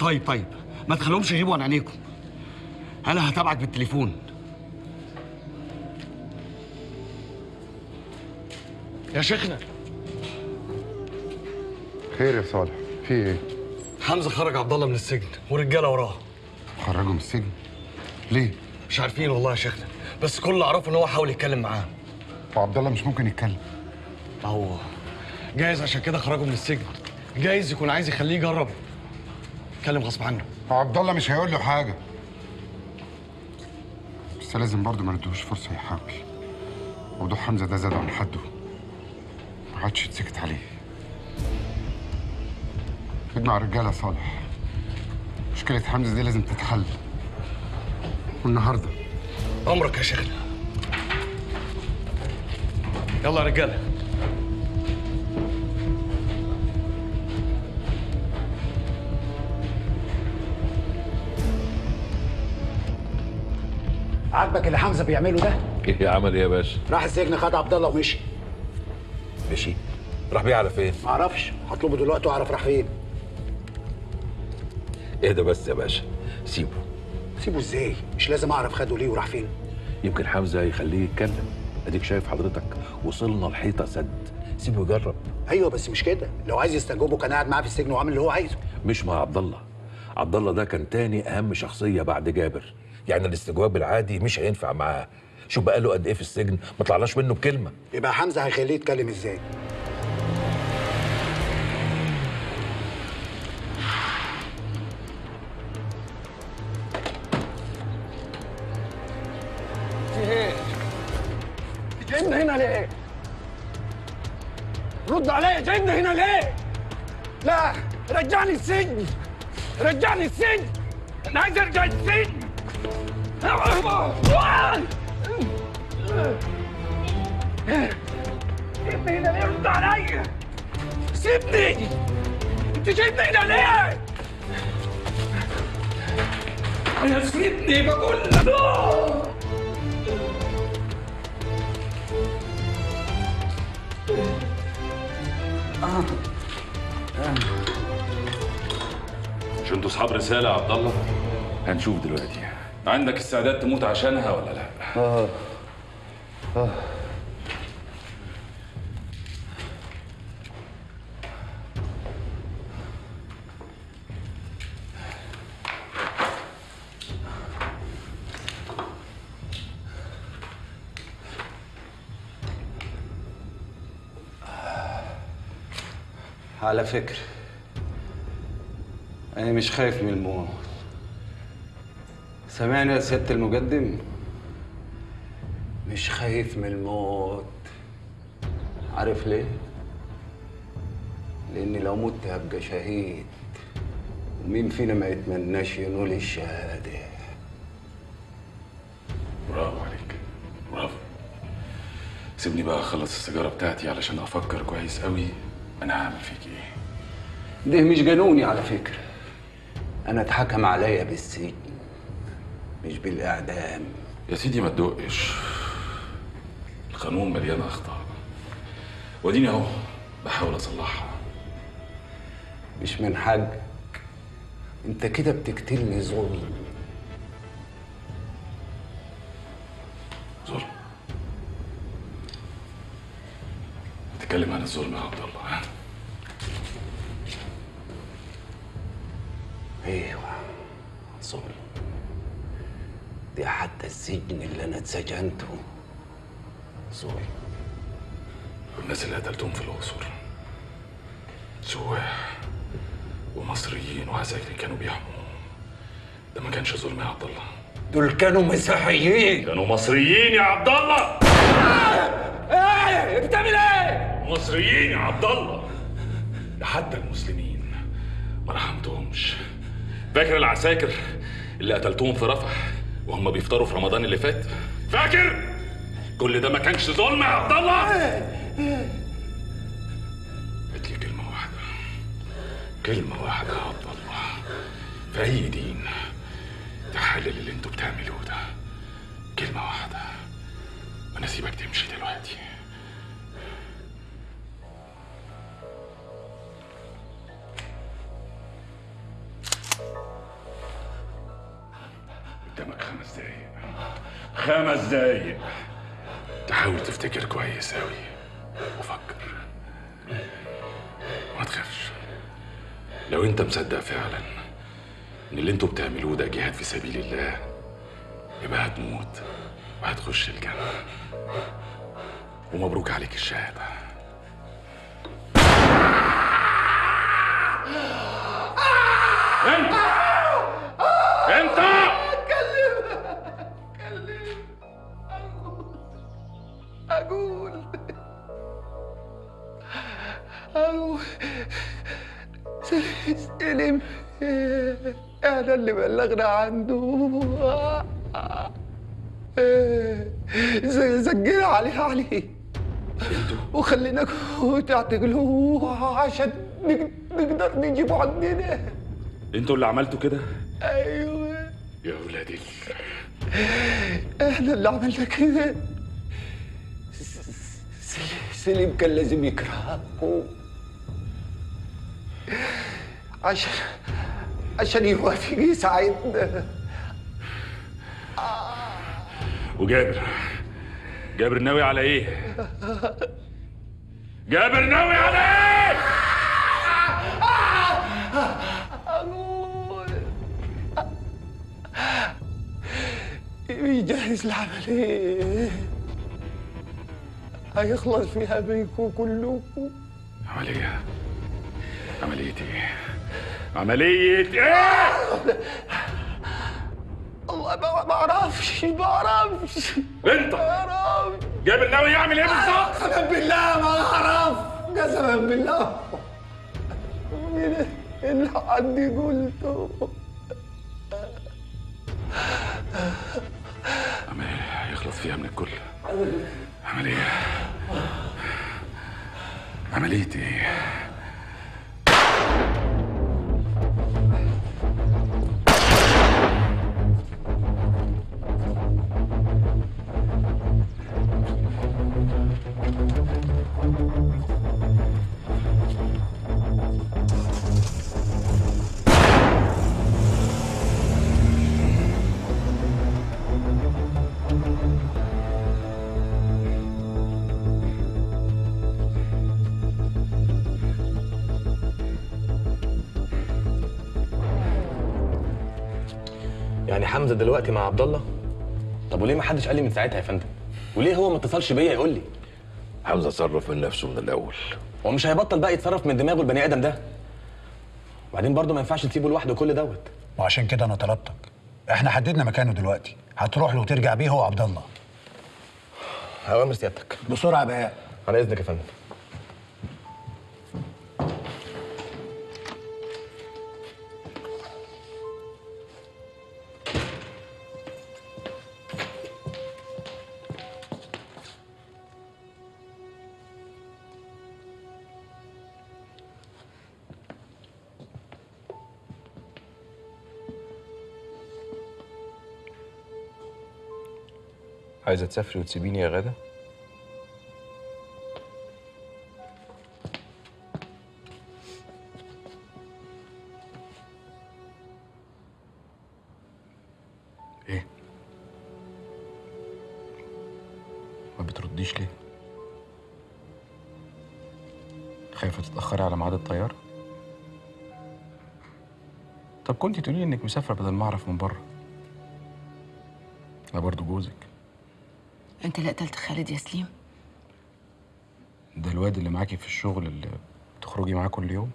طيب ما تخليهمش يغيبوا عن عينيكم. انا هتابعك بالتليفون. يا شيخنا. خير يا صالح، في ايه؟ حمزه خرج عبد الله من السجن ورجاله وراه. خرجوا من السجن؟ ليه؟ مش عارفين والله يا شيخنا، بس كل اللي اعرفه ان هو حاول يتكلم معاهم. وعبد الله مش ممكن يتكلم. اهو جايز عشان كده خرجوا من السجن، جايز يكون عايز يخليه يجرب يتكلم غصب عنه. وعبد الله مش هيقول له حاجه، بس لازم برضه ما نديهوش فرصه يحاول. موضوع حمزه ده زاد عن حده، ما عادش يتسكت عليه. اجمع الرجاله يا صالح، مشكله حمزه دي لازم تتحل والنهارده. امرك يا شيخنا. يلا يا رجاله. عاجبك اللي حمزه بيعمله ده؟ ايه عمل ايه يا باشا؟ راح السجن خد عبد الله ومشي. مشي؟ راح بيه على فين؟ معرفش، هطلبه دلوقتي واعرف راح فين. اهدى بس يا باشا، سيبه. سيبه ازاي؟ مش لازم اعرف خده ليه وراح فين؟ يمكن حمزه يخليه يتكلم. اديك شايف حضرتك، وصلنا لحيطه سد. سيبه يجرب. ايوه بس مش كده، لو عايز يستنجبه كان قاعد معاه في السجن وعامل اللي هو عايزه. مش مع عبد الله. عبد الله ده كان تاني اهم شخصيه بعد جابر، يعني الاستجواب العادي مش هينفع معاه. شوف بقى له قد ايه في السجن، ما طلعناش منه بكلمه. يبقى حمزه هيخليه يتكلم ازاي؟ جن هنا ليه؟ رد عليا، جن هنا ليه؟ لا، رجعني السجن، رجعني السجن، انا عايز ارجع السجن. سيبني هنا ليه؟ رد عليا، سيبني. انت جايبني هنا ليه؟ انا سيبني بقول لك. مش انتوا اصحاب رساله يا عبد الله؟ هنشوف دلوقتي عندك استعداد تموت عشانها ولا لا. على فكرة أنا مش خايف من الموت. سامعني يا سيادة المقدم؟ مش خايف من الموت. عارف ليه؟ لأني لو مت هبقى شهيد، ومين فينا ما يتمناش ينول الشهادة. برافو عليك، برافو. سيبني بقى أخلص السيجارة بتاعتي علشان أفكر كويس أوي أنا هعمل فيك إيه؟ ده مش جنوني على فكرة. أنا اتحكم عليا بالسجن مش بالإعدام. يا سيدي ما تدقش، القانون مليان أخطاء وأديني أهو بحاول أصلحها. مش من حقك، أنت كده بتقتلني ظلم. ظلم؟ نتكلم عن الظلم يا عبد الله. ايوه ظلم. دي حتى السجن اللي انا اتسجنته ظلم، والناس اللي قتلتهم في الاقصر سواح ومصريين وعساكر كانوا بيحموهم، ده ما كانش ظلم يا عبد الله. دول كانوا مسيحيين، كانوا مصريين يا عبد الله. ايه بتعمل ايه؟ مصريين يا عبد الله، لحد المسلمين ما رحمتهمش. فاكر العساكر اللي قتلتهم في رفح وهم بيفطروا في رمضان اللي فات؟ فاكر؟ كل ده ما كانش ظلم يا عبد الله. هات لي كلمة واحدة، كلمة واحدة يا عبد الله في أي دين تحلل اللي انتوا بتعملوه ده. كلمة واحدة وأنا سيبك تمشي دلوقتي. قدامك 5 دقايق. 5 دقايق تحاول تفتكر كويس أوي وفكر وما تخافش. لو أنت مصدق فعلا إن اللي أنتوا بتعملوه ده جهاد في سبيل الله يبقى هتموت وهتخش الجنة. ومبروك عليك الشهادة. انت انت اكلمها اقول سلم. انا اللي بلغنا عنده، سجلنا عليها عليه وخليناكوا تعتقلوه عشان نقدر نجيبه عندنا. انتوا اللي عملتوا كده؟ ايوه يا ولاد احنا اللي عملنا كده. سليم كان لازم يكرهكوا عشان يوافق يساعدنا. وجابر ناوي على ايه؟ جابر ناوي على ايه؟ أقول يجهز العملية هيخلص فيها بيكم كلكم. عملية؟ عملية ايه؟ عملية ايه؟ والله ما اعرفش. انت جابر ناوي يعمل ايه بالظبط؟ قسما بالله ما اعرف، قسما بالله اللي عندي قلته. عملية هيخلص فيها من الكل. عملية؟ عملية ايه؟ يعني حمزه دلوقتي مع عبد الله؟ طب وليه ما حدش قال لي من ساعتها يا فندم؟ وليه هو ما اتصلش بيا يقول لي؟ حمزه اتصرف من نفسه من الاول. هو مش هيبطل بقى يتصرف من دماغه البني ادم ده. وبعدين برضه ما ينفعش تسيبه لوحده كل دوت. وعشان كده انا طلبتك. احنا حددنا مكانه دلوقتي، هتروح له وترجع بيه هو وعبد الله. اوامر سيادتك. بسرعه بقى. على اذنك يا فندم. عايزة تسافري وتسيبيني يا غادة؟ إيه؟ ما بترديش ليه؟ خايفة تتأخري على ميعاد الطيارة؟ طب كنتي تقولي لي إنك مسافرة بدل ما أعرف من بره. أنا برضه جوزك. انت اللي قتلت خالد يا سليم؟ ده الواد اللي معاكي في الشغل اللي بتخرجي معاه كل يوم.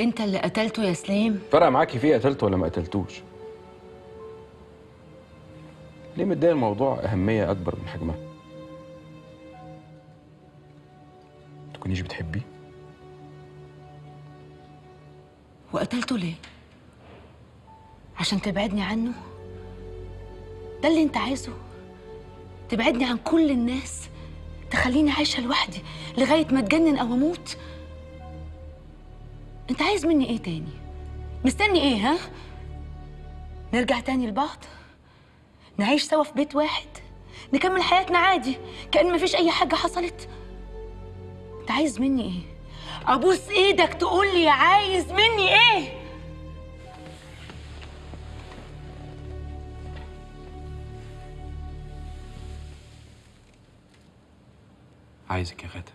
انت اللي قتلته يا سليم؟ فرق معاكي فيه قتلته ولا ما قتلتوش؟ ليه مديه الموضوع اهميه اكبر من حجمها؟ متكونيش بتحبيه؟ وقتلته ليه؟ عشان تبعدني عنه؟ ده اللي انت عايزه؟ تبعدني عن كل الناس، تخليني عايشه لوحدي لغايه ما اتجنن او اموت. انت عايز مني ايه تاني؟ مستني ايه؟ ها؟ نرجع تاني لبعض؟ نعيش سوا في بيت واحد؟ نكمل حياتنا عادي كأن مفيش اي حاجه حصلت؟ انت عايز مني ايه؟ ابوس ايدك تقول لي عايز مني ايه؟ عايزك يا غادة.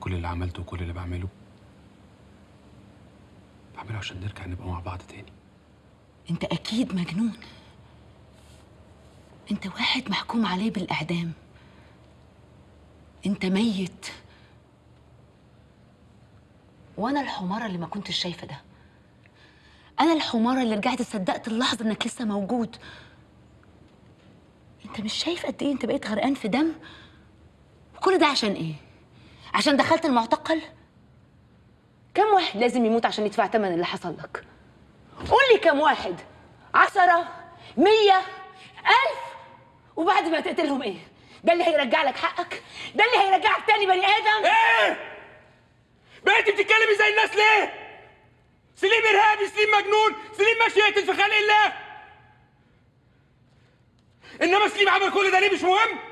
كل اللي عملته وكل اللي بعمله عشان نرجع نبقى مع بعض تاني. انت اكيد مجنون. انت واحد محكوم عليه بالاعدام. انت ميت. وانا الحمارة اللي ما كنتش شايفة ده. انا الحمارة اللي رجعت صدقت اللحظة انك لسه موجود. انت مش شايف قد ايه انت بقيت غرقان في دم؟ وكل ده عشان ايه؟ عشان دخلت المعتقل؟ كم واحد لازم يموت عشان يدفع ثمن اللي حصل لك؟ قول لي كم واحد؟ 10؟ 100؟ 1000؟ وبعد ما تقتلهم ايه؟ ده اللي هيرجع لك حقك؟ ده اللي هيرجعك تاني بني ادم؟ ايه؟ بقيتي بتتكلمي زي الناس ليه؟ سليم ارهابي، سليم مجنون، سليم ماشي يقتل في خلق الله. انما سليم عمل كل ده ليه مش مهم؟